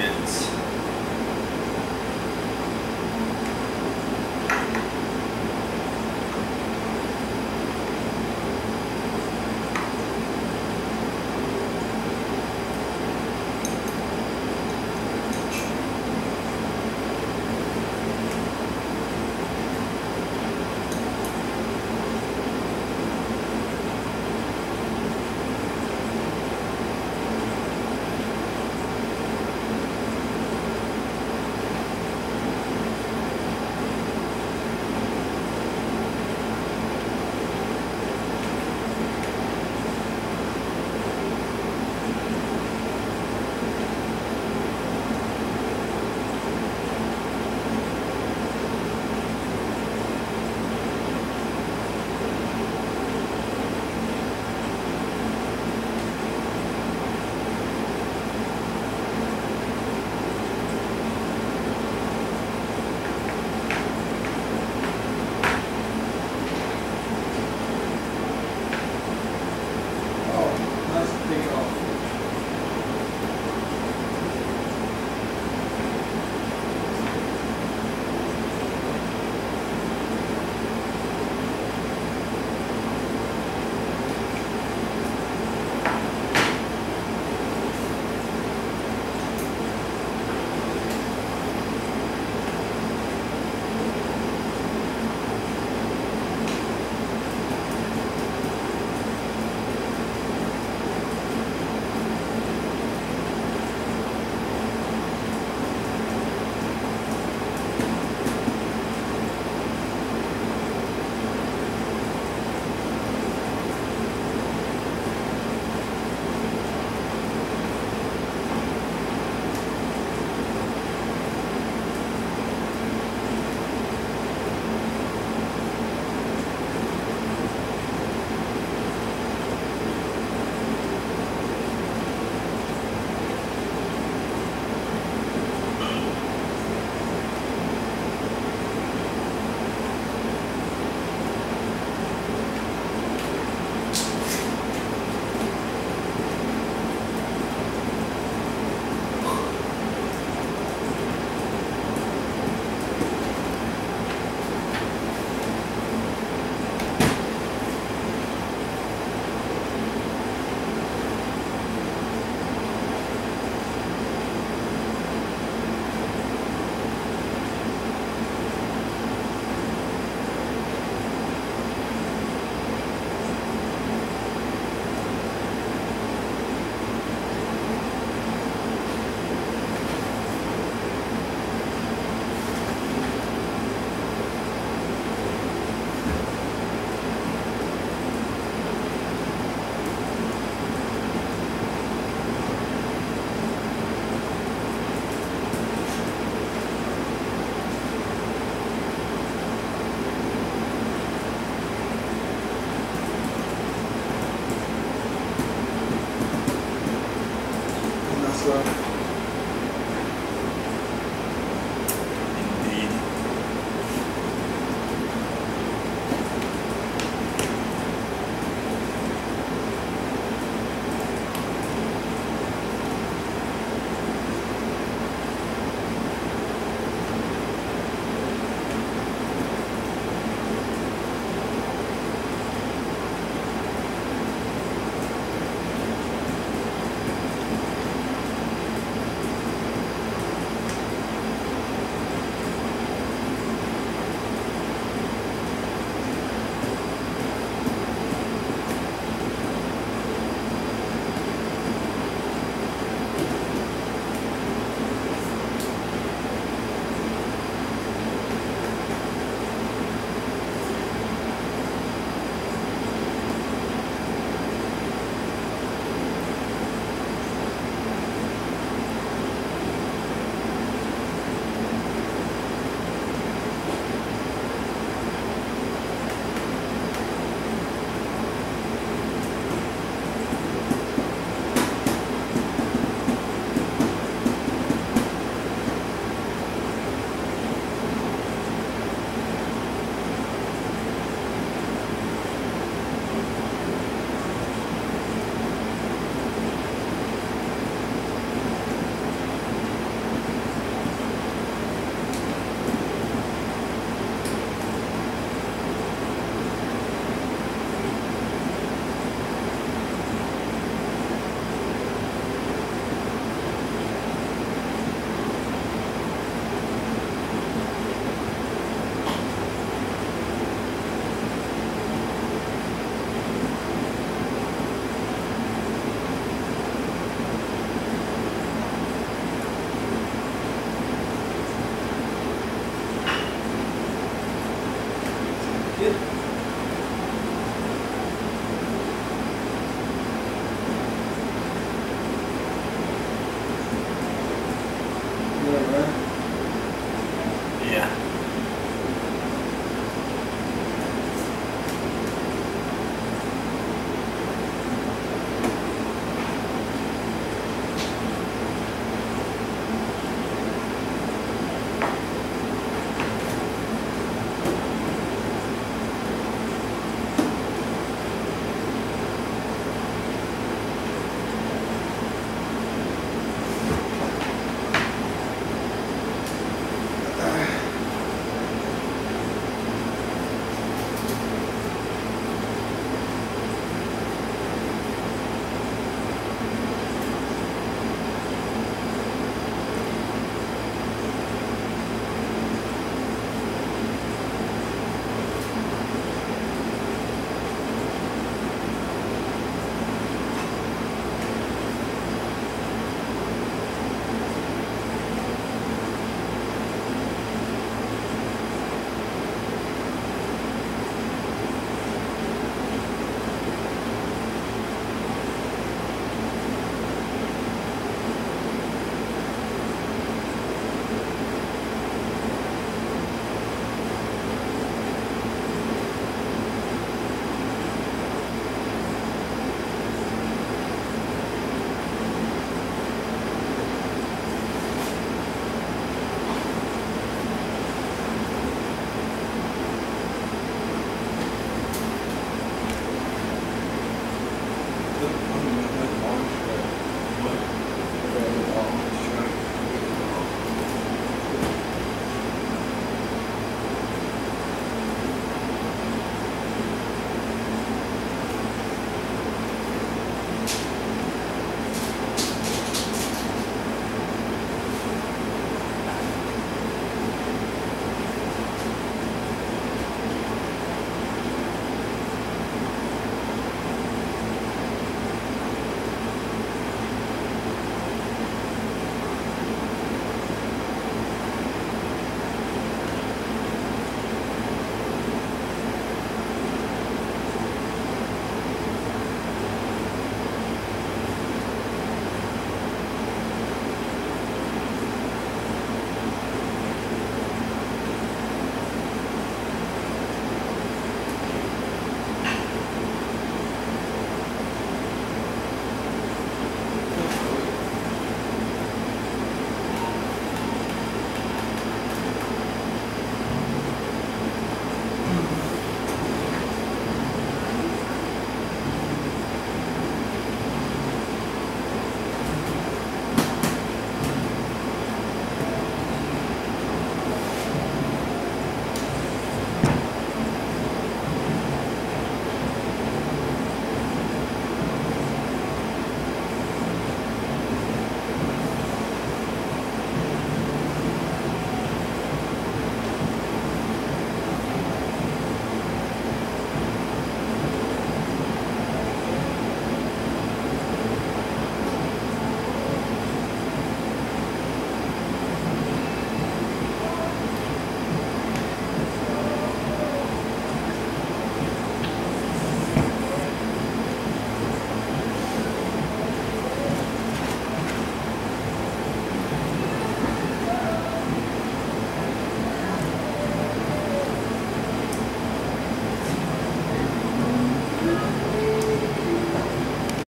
pins.